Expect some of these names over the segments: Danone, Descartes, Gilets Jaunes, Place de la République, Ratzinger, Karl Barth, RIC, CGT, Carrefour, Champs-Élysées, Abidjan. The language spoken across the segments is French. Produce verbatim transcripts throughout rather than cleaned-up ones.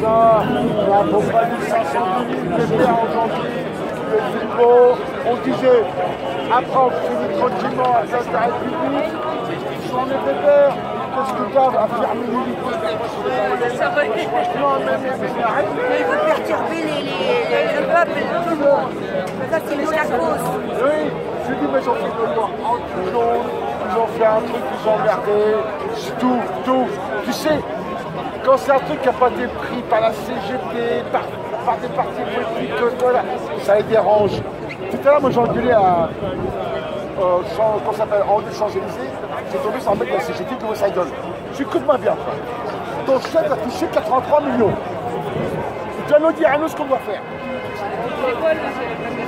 Ça, il y a à peu près mille cinq cents T P A aujourd'hui, le football. On disait, après on finit tranquillement à place de la République, j'en étais peur. Qu'est-ce que t'as à faire minuit? Franchement, même les arrêts. Mais ils veulent perturber le peuple, tout le monde. Ça, c'est la cause. Oui, j'ai dit, mais ils ont fait de loi anti-jaune, ils ont fait un truc, ils ont emmerdé, tout, tout. Tu sais, quand c'est un truc qui n'a pas été pris par la C G T, par, par des partis politiques, voilà, ça les dérange. Tout à l'heure, moi j'ai engueulé à euh, quand ça s'appelle en Champs-Élysées, j'ai tombé sur un mec de la C G T qui voit sa gueule. J'ai écoute moi bien. Ton chef a touché quatre-vingt-trois millions. Tu dois nous dire à nous ce qu'on doit faire.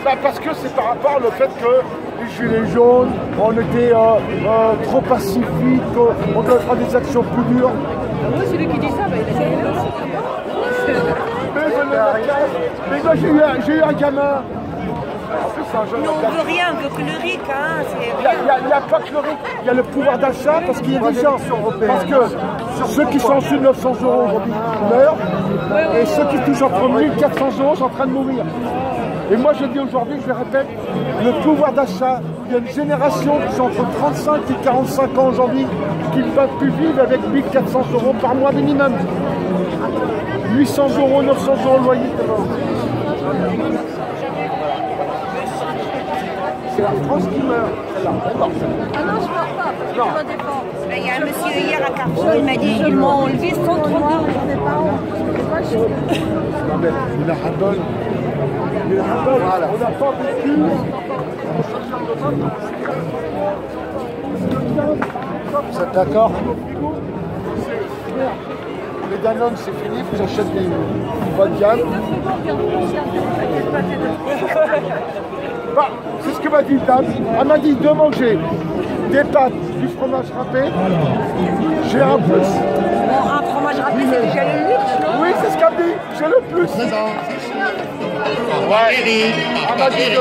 Bah, parce que c'est par rapport au fait que les gilets jaunes, on était euh, euh, trop pacifiques, on devait faire des actions plus dures. Moi, celui qui dit ça, bah, il a gagné le mais, mais moi, j'ai eu, eu un gamin. En plus, un jeune non, on ne veut rien, on veut que le R I C. Hein, il n'y a, a, a pas que le R I C, il y a le pouvoir d'achat parce qu'il y a des gens. Parce que ceux qui sont sous neuf cents euros aujourd'hui meurent et ceux qui touchent entre mille quatre cents euros sont en train de mourir. Et moi, je dis aujourd'hui, je le répète, le pouvoir d'achat, il y a une génération qui sont entre trente-cinq et quarante-cinq ans aujourd'hui qui ne peuvent plus vivre avec mille quatre cents euros par mois minimum. huit cents euros, neuf cents euros de loyer. C'est la France qui meurt, celle-là. Ah non, je ne meurs pas, je me défends. Il y a un monsieur hier à Carrefour, il m'a dit ils m'ont enlevé cent trente euros. Non mais, il a rabole. Il a rabole, on n'a pas vécu. Vous êtes d'accord? Les Danone, c'est fini, vous achetez des bonnes gammes. Bah, c'est ce que m'a dit une dame. Elle m'a dit de manger des pâtes, du fromage râpé. J'ai un plus. Bon, un fromage râpé, c'est déjà le luxe, non? Oui, c'est ce qu'elle dit. J'ai le plus. Ouais. Elle m'a dit le